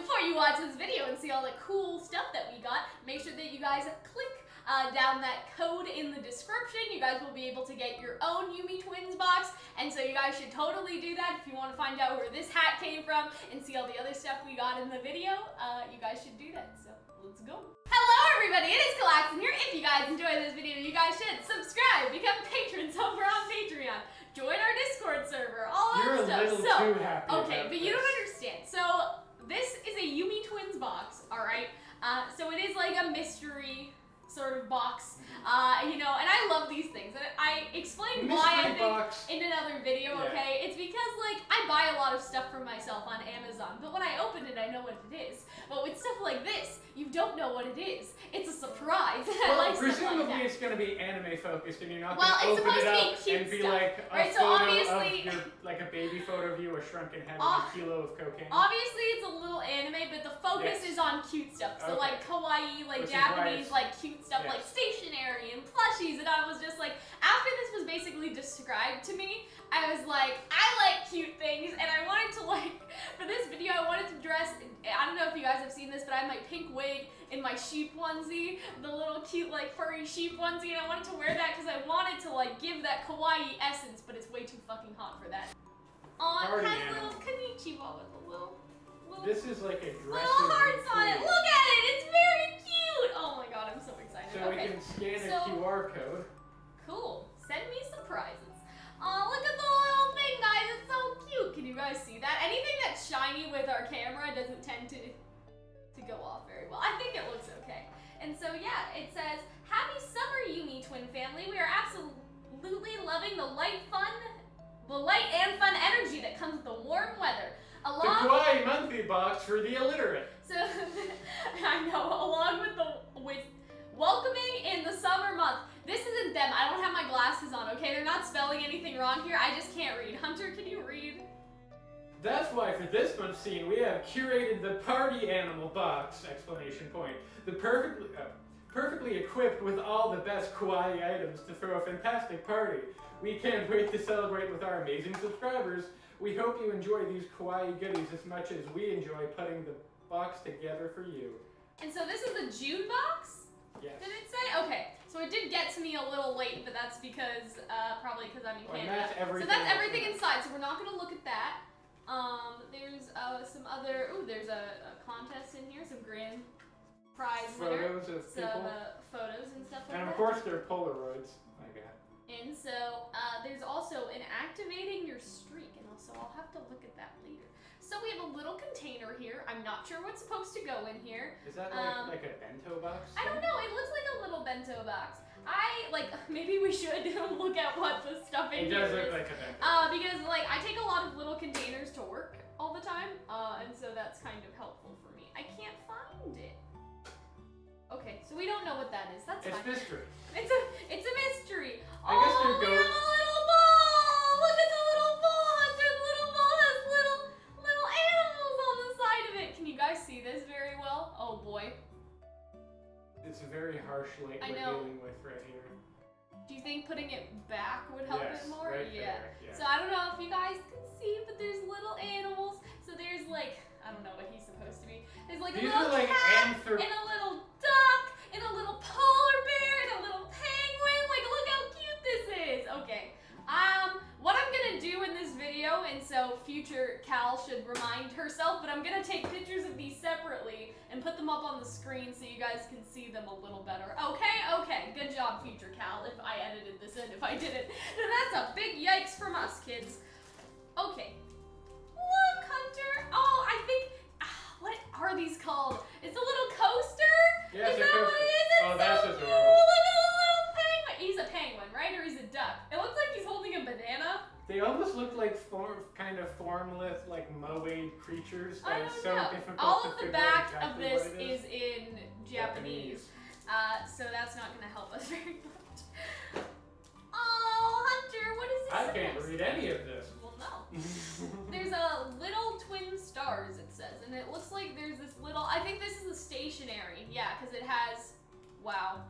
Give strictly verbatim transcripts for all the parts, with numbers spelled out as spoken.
before you watch this video and see all the cool stuff that we got, make sure that you guys click uh, down that code in the description. You guys will be able to get your own YumeTwins box, and so you guys should totally do that. If you want to find out where this hat came from and see all the other stuff we got in the video, uh, you guys should do that, so let's go. Hello everybody, it is Galaxin here. If you guys enjoyed this video, you guys should subscribe, become patrons over on Patreon, join our Discord server, all that You're stuff. You're a little so, too happy Okay, but this. You don't understand. So, this is a YumeTwins box, alright? Uh, so it is like a mystery sort of box, uh, you know, and I love these things. And I explained mystery why, I box. think, in another video, yeah. okay? It's because, like, I buy a lot of stuff for myself on Amazon, but when I open it, I know what it is. But with stuff like this, you don't know what it is. It's a surprise. Well, like presumably like it's going to be anime-focused, and you're not well, going to open it up be and be stuff. like a right, so obviously, of your, like a baby photo of you, a shrunken head, uh, and a kilo of cocaine. Obviously, it's a little anime, but the focus yes. is on cute stuff. So, okay. like, kawaii, like, Which Japanese, like, cute stuff yes. like stationery and plushies, and I was just like, after this was basically described to me, I was like, I like cute things, and I wanted to like, for this video, I wanted to dress, I don't know if you guys have seen this, but I have my pink wig and my sheep onesie, the little cute like furry sheep onesie, and I wanted to wear that because I wanted to like give that kawaii essence, but it's way too fucking hot for that. Aw, it has little konnichiwa with a little, little, this is like a little hearts on it, look at it, it's very cute! Oh my god, I'm so excited. So okay. we can scan a so, Q R code. Cool. Send me surprises. Aw, look at the little thing, guys. It's so cute. Can you guys see that? Anything that's shiny with our camera doesn't tend to, to go off very well. I think it looks okay. And so yeah, it says, Happy Summer, Yumi Twin Family. We are absolutely loving the light fun, the light and fun energy that comes with the warm weather. Along the kawaii monthly box for the illiterate. So, I know, along with the, with welcoming in the summer month. This isn't them, I don't have my glasses on, okay? They're not spelling anything wrong here, I just can't read. Hunter, can you read? That's why for this month's scene, we have curated the party animal box, exclamation point. The perfectly, uh, perfectly equipped with all the best kawaii items to throw a fantastic party. We can't wait to celebrate with our amazing subscribers. We hope you enjoy these kawaii goodies as much as we enjoy putting the box together for you. And so this is the June box? Yes. Did it say? Okay. So it did get to me a little late, but that's because, uh, probably because I'm in Canada. Well, so that's everything inside, so we're not going to look at that. Um, there's uh, some other, ooh, there's a, a contest in here, some grand prize winners. Photos winner, of people. Some uh, photos and stuff like that. And of course they're Polaroids. I got. And so, uh, there's also an activating your streak, and also I'll have to look at that later. So we have a little container here. I'm not sure what's supposed to go in here. Is that like, um, like a bento box? I don't know. It looks like a little bento box. I, like, maybe we should look at what the stuff in it here is. It does look like a bento box. Uh, because, like, I take a lot of little containers to work all the time, uh, and so that's kind of helpful for me. I can't find it. Okay, so we don't know what that is. That's it's fine. It's mystery. It's a, it's a mystery. I oh, guess we have a little ball. Look at the little ball. The little ball has little, little animals on the side of it. Can you guys see this very well? Oh boy. It's a very harsh light I we're know. dealing with right here. Do you think putting it back would help yes, it more? Right yeah. There, yeah. So I don't know if you guys can see, but there's little animals. So there's like, I don't know what he's supposed to be. There's like These a little like cat anthrop and a little duck and a little polar bear and a little penguin. Like, look how cute this is. Okay. Um, what I'm gonna do in this video, and so future Cal should remind herself, but I'm gonna take pictures of these separately and put them up on the screen so you guys can see them a little better. Okay, okay, good job, future Cal, if I edited this in, if I didn't. That's a big yikes from us, kids. Okay. Look, Hunter. Oh, I think, ah, what are these called? It's a little coaster? Yeah, is that coaster. what it is? It's oh, so that's cute. Look at the little penguin. He's a penguin, right? Or he's a duck. It looks like he's holding a banana. They almost look like form, kind of formless, like moe creatures. That I don't is so know. difficult All to of the back exactly of this is. is in Japanese. Japanese. Uh, so that's not going to help us very much. Oh, Hunter, what is this? I can't read any of this. There's a little twin stars, it says, and it looks like there's this little, I think this is the stationery, yeah, because it has, wow.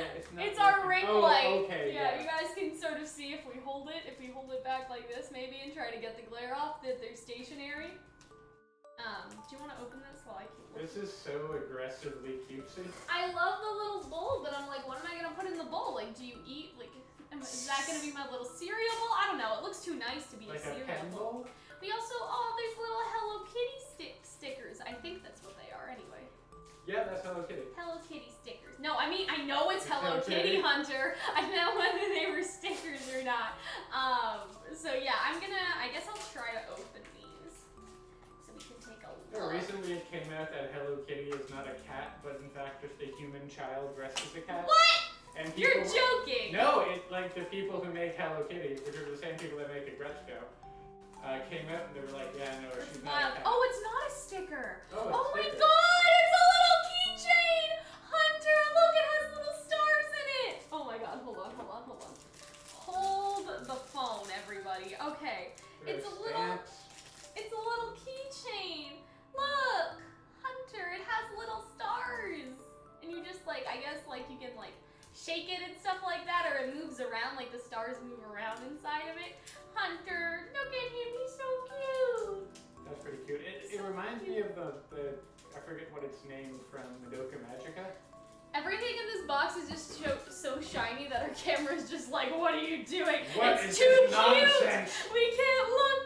yeah, it's not it's our ring oh, light. Okay, yeah, yeah, you guys can sort of see if we hold it, if we hold it back like this maybe and try to get the glare off that they're stationary. Do you want to open this while I keep looking? This is so aggressively cutesy. I love the little bowl, but I'm like, what am I going to put in the bowl? Like, do you eat? Like, am, is that going to be my little cereal bowl? I don't know. It looks too nice to be like a cereal a pen bowl. bowl. We also, oh, there's little Hello Kitty stick stickers. I think that's what they are anyway. Yeah, that's Hello Kitty. Hello Kitty stickers. No, I mean, I know it's, it's Hello Kitty, Kitty Hunter. I know whether they were stickers or not. Um, so yeah, I'm gonna, I guess I'll try to open these so we can take a look. Recently it came out that Hello Kitty is not a cat, but in fact just a human child dressed as a cat. What? And people, you're joking. No, it's like the people who make Hello Kitty, which are the same people that make Agretzko. Uh, came out and they were like, yeah, no, she's not a cat. Oh, it's not a sticker. Oh, oh my sticker. God, it's a little keychain! Hunter, look, it has little stars in it! Oh my God, hold on, hold on, hold on. Hold the phone, everybody. Okay, There's it's a little, stamps. it's a little keychain. Look, Hunter, it has little stars. And you just like, I guess like you can like shake it and stuff like that, or it moves around, like the stars move around inside of it. Hunter, look at him, he's so cute. That's pretty cute. It, so it reminds cute. me of the, the, I forget what it's named from, Madoka Magica. Everything in this box is just so, so shiny that our camera's just like, what are you doing? What it's is too cute! Nonsense? We can't look!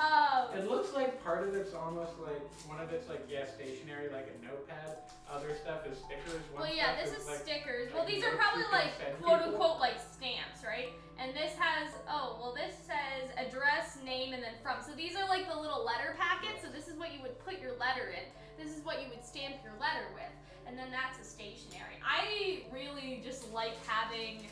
Um, it looks like part of it's almost like, one of it's like, yeah, stationary, like a notepad. Other stuff is stickers. One well, yeah, this is, is like, stickers. Like well, these are probably like, quote unquote, people. like stamps, right? And this has, oh, well, this says address, name, and then from. So these are like the little letter packets. So this is what you would put your letter in. This is what you would stamp your letter with. And then that's a stationery. I really just like having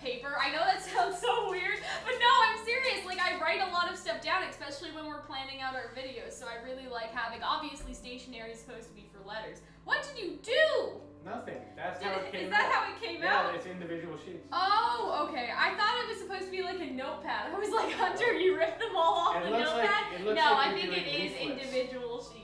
paper. I know that sounds so weird, but no, I'm serious. Like, I write a lot of stuff down, especially when we're planning out our videos. So I really like having, obviously, stationery is supposed to be for letters. What did you do? Nothing. That's Did, how it came out. Is that out. how it came yeah, out? Yeah, it's individual sheets. Oh, okay. I thought it was supposed to be like a notepad. I was like, Hunter, you ripped them all off it the notepad? Like, no, like I think it is leaflets. individual sheets.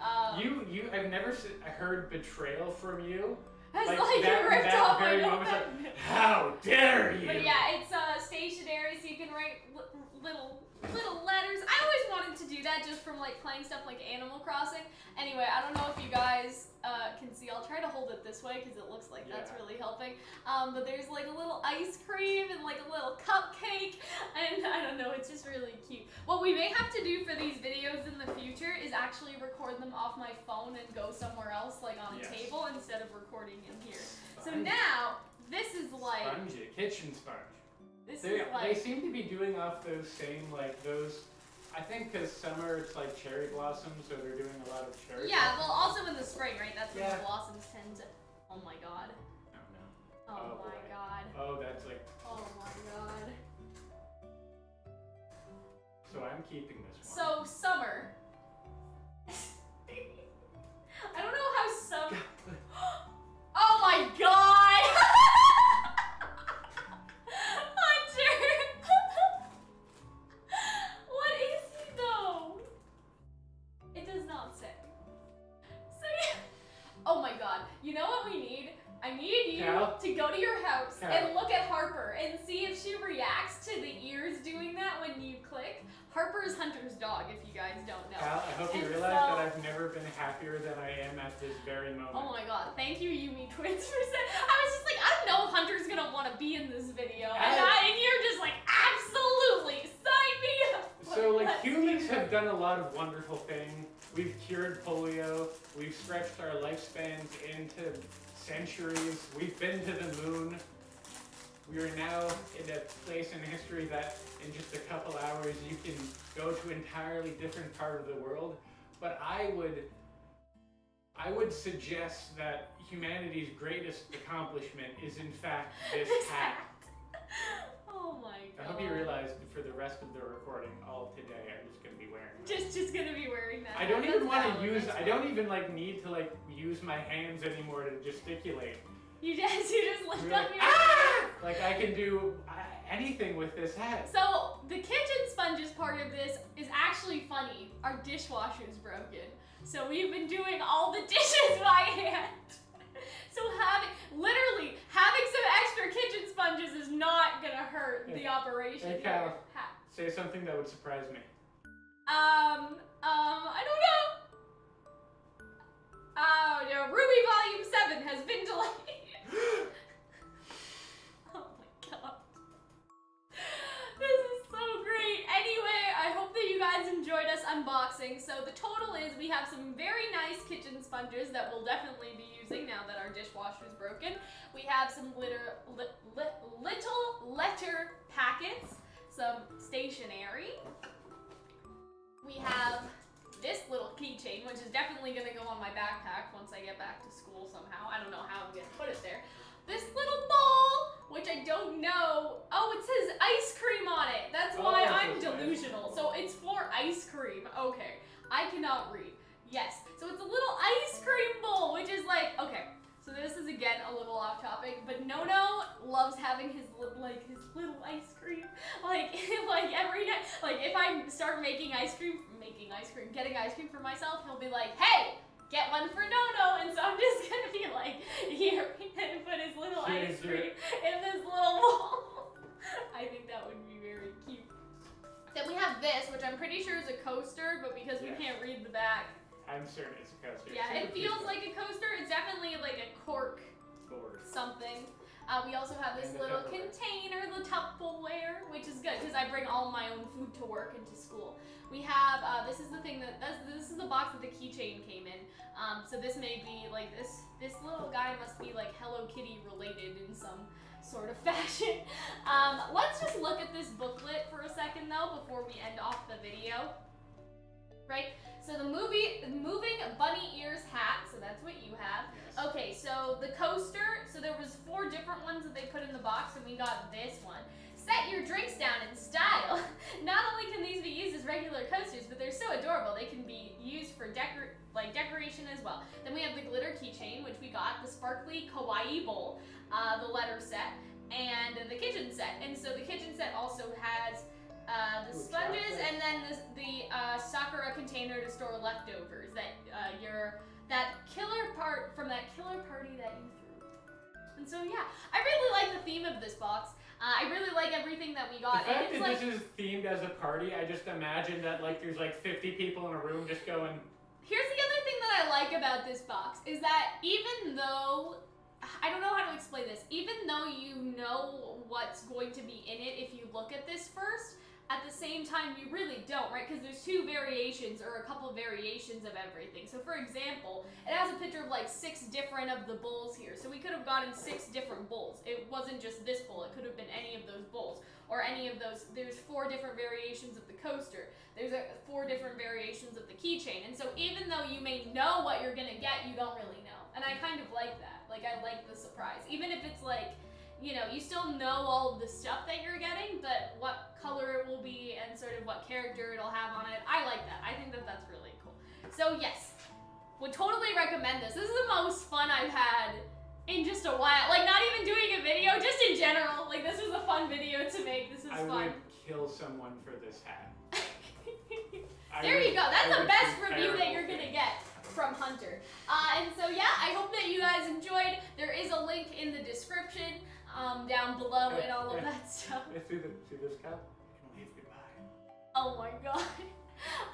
Um, you, you, I've never heard betrayal from you. I was like, like that, you ripped that off very my notepad. Moment, like, how dare you? But yeah, it's uh, stationary, so you can write li little... little letters. I always wanted to do that just from like playing stuff like Animal Crossing. Anyway, I don't know if you guys uh, can see. I'll try to hold it this way because it looks like yeah. that's really helping. Um, but there's like a little ice cream and like a little cupcake and I don't know, it's just really cute. What we may have to do for these videos in the future is actually record them off my phone and go somewhere else like on yes. a table instead of recording in here. Sponge. So now, this is like... Sponge, kitchen sponge. Like, they seem to be doing off those same, like, those, I think because summer it's like cherry blossoms, so they're doing a lot of cherry Yeah, blossoms. well, also in the spring, right? That's yeah. when the blossoms tend to, oh my God. Oh no. Oh, oh my boy. God. Oh, that's like. Oh my God. So I'm keeping this one. So, summer. I don't know how summer. Oh my God! You know what we need? I need you Cal? to go to your house Cal. and look at Harper and see if she reacts to the ears doing that when you click. Harper is Hunter's dog, if you guys don't know. Cal, I hope and you realize so, that I've never been happier than I am at this very moment. Oh my God, thank you, YumeTwins, for saying. I was just like, I don't know if Hunter's gonna want to be in this video. I, and, I, and you're just like, absolutely, sign me up. So like humans have done a lot of wonderful things. We've cured polio, we've stretched our lifespans into centuries, we've been to the moon. We are now in a place in history that in just a couple hours you can go to an entirely different part of the world. But I would, I would suggest that humanity's greatest accomplishment is in fact this hat. Oh my God. I hope you realize that for the rest of the recording, all today, I'm just gonna be wearing that. Just, just gonna be wearing that. I don't even want to use, I don't even like need to like use my hands anymore to gesticulate. You just, you just lift up your ah! Like I can do anything with this hat. So the kitchen sponges part of this is actually funny. Our dishwasher's broken. So we've been doing all the dishes by hand. So having, literally, having some extra kitchen sponges is not gonna hurt hey, the operation. Hey, Cal, say something that would surprise me. Um, um, I don't know. unboxing. So the total is we have some very nice kitchen sponges that we'll definitely be using now that our dishwasher's broken. We have some litter, li, li, little letter packets, some stationery. We have this little keychain, which is definitely going to go on my backpack once I get back to school somehow. I don't know how I'm going to put it there. This little bowl, which I don't know. Oh, it says ice cream on it. That's why oh, I'm delusional. So it's for ice cream. Okay. I cannot read. Yes. So it's a little ice cream bowl, which is like, okay. So this is, again, a little off topic, but Nono loves having his, like, his little ice cream, like, like every night, like, if I start making ice cream, making ice cream, getting ice cream for myself, he'll be like, hey, get one for Nono, and so I'm just gonna be like, here, and put his little Cheers, ice cream sir. in this little bowl. I think that would be very cute. Then we have this, which I'm pretty sure is a coaster, but because yes. we can't read the back, I'm certain it's a coaster. Yeah, it feels like a coaster. It's definitely like a cork Board. something. Uh, we also have this little container, the Tupperware, which is good because I bring all my own food to work and to school. We have, uh, this is the thing that, that's, this is the box that the keychain came in. Um, so this may be like this, this little guy must be like Hello Kitty related in some sort of fashion. Um, let's just look at this booklet for a second though before we end off the video. Right? So the movie, moving bunny ears hat, so that's what you have. Yes. Okay, so the coaster, so there was four different ones that they put in the box, and we got this one. Set your drinks down in style. Not only can these be used as regular coasters, but they're so adorable, they can be used for decor like decoration as well. Then we have the glitter keychain, which we got, the sparkly kawaii bowl, uh, the letter set, and the kitchen set. And so the kitchen set also has Uh, the Ooh, sponges chocolate. and then the, the uh, Sakura container to store leftovers. That uh, your that killer part from that killer party that you threw. And so yeah, I really like the theme of this box. Uh, I really like everything that we got. The fact and it's that like, this is themed as a party, I just imagine that like there's like fifty people in a room just going. Here's the other thing that I like about this box is that even though. I don't know how to explain this. Even though you know what's going to be in it if you look at this first, at the same time you really don't, right? Because there's two variations or a couple variations of everything. So for example, it has a picture of like six different of the bowls here. So we could have gotten six different bowls. It wasn't just this bowl. It could have been any of those bowls or any of those. There's four different variations of the coaster. There's a, four different variations of the keychain. And so even though you may know what you're gonna get, you don't really know. And I kind of like that. Like I like the surprise. Even if it's like, you know, you still know all of the stuff that you're getting, but what color it will be and sort of what character it'll have on it. I like that. I think that that's really cool. So yes, would totally recommend this. This is the most fun I've had in just a while. Like not even doing a video, just in general. Like this was a fun video to make. This is I fun. I would kill someone for this hat. There would, you go. That's I the best review that you're going to get from Hunter. Uh, and so yeah, I hope that you guys enjoyed. There is a link in the description um, down below and all of that stuff. Through this cup, you can wave goodbye. Oh my god.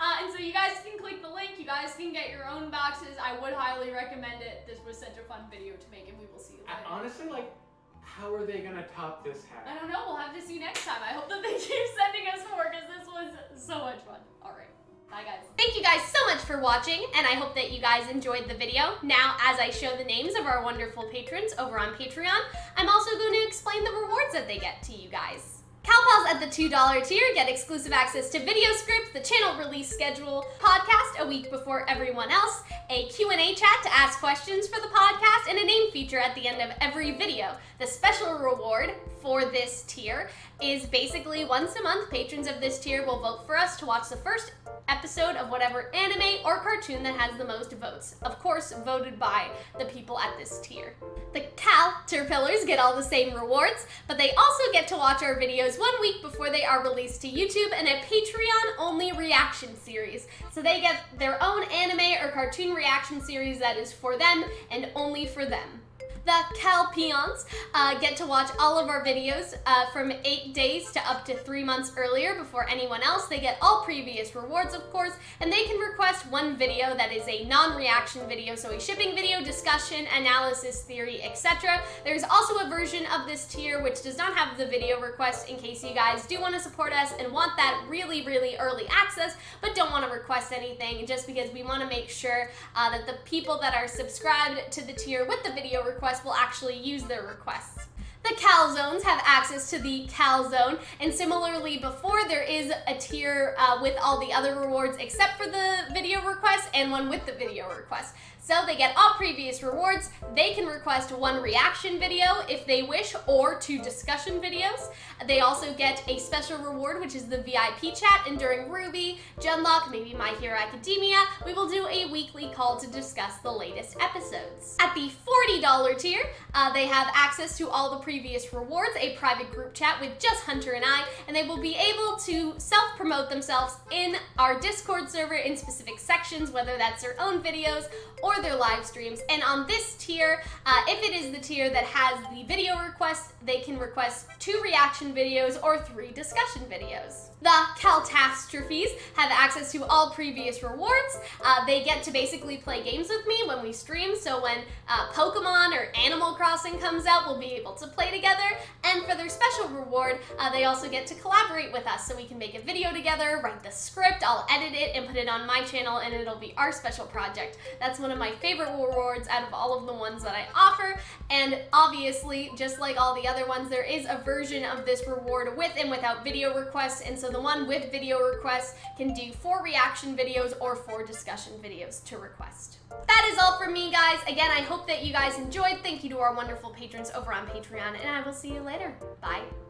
Uh, and so you guys can click the link. You guys can get your own boxes. I would highly recommend it. This was such a fun video to make and we will see you later. I honestly, like, how are they gonna top this hat? I don't know. We'll have to see next time. I hope that they keep sending us more because this was so much fun. All right. Bye guys. Thank you guys so much for watching and I hope that you guys enjoyed the video. Now as I show the names of our wonderful patrons over on Patreon, I'm also going to explain the rewards that they get to you guys. Cowpals at the two dollar tier get exclusive access to video scripts, the channel release schedule, podcast a week before everyone else, a Q and A chat to ask questions for the podcast, and a name feature at the end of every video. The special reward for this tier is basically once a month, patrons of this tier will vote for us to watch the first episode of whatever anime or cartoon that has the most votes. Of course, voted by the people at this tier. The Cal-terpillars get all the same rewards, but they also get to watch our videos one week before they are released to YouTube in a Patreon-only reaction series. So they get their own anime or cartoon reaction series that is for them and only for them. the Calpions uh, get to watch all of our videos uh, from eight days to up to three months earlier before anyone else. They get all previous rewards, of course, and they can request one video that is a non-reaction video, so a shipping video, discussion, analysis, theory, et cetera. There's also a version of this tier which does not have the video request in case you guys do want to support us and want that really, really early access, but don't want to request anything, just because we want to make sure uh, that the people that are subscribed to the tier with the video request will actually use their requests. The Calzones have access to the Calzone, and similarly before, there is a tier uh, with all the other rewards except for the video request, and one with the video request. So they get all previous rewards, they can request one reaction video if they wish, or two discussion videos. They also get a special reward, which is the V I P chat, and during RWBY, Genlock, maybe My Hero Academia, we will do a weekly call to discuss the latest episodes. At the forty dollar tier, uh, they have access to all the previous rewards, a private group chat with just Hunter and I, and they will be able to self-promote themselves in our Discord server in specific sections, whether that's their own videos or their live streams. And on this tier, uh, if it is the tier that has the video request, they can request two reaction videos or three discussion videos. The Caltastrophes have access to all previous rewards. Uh, they get to basically play games with me when we stream, so when uh, Pokemon or Animal Crossing comes out, we'll be able to play together. And for their special reward, uh, they also get to collaborate with us, so we can make a video together, write the script, I'll edit it and put it on my channel, and it'll be our special project. That's one of my My favorite rewards out of all of the ones that I offer, and obviously, just like all the other ones, there is a version of this reward with and without video requests, and so the one with video requests can do four reaction videos or four discussion videos to request. That is all for me, guys. Again, I hope that you guys enjoyed. Thank you to our wonderful patrons over on Patreon, and I will see you later. Bye.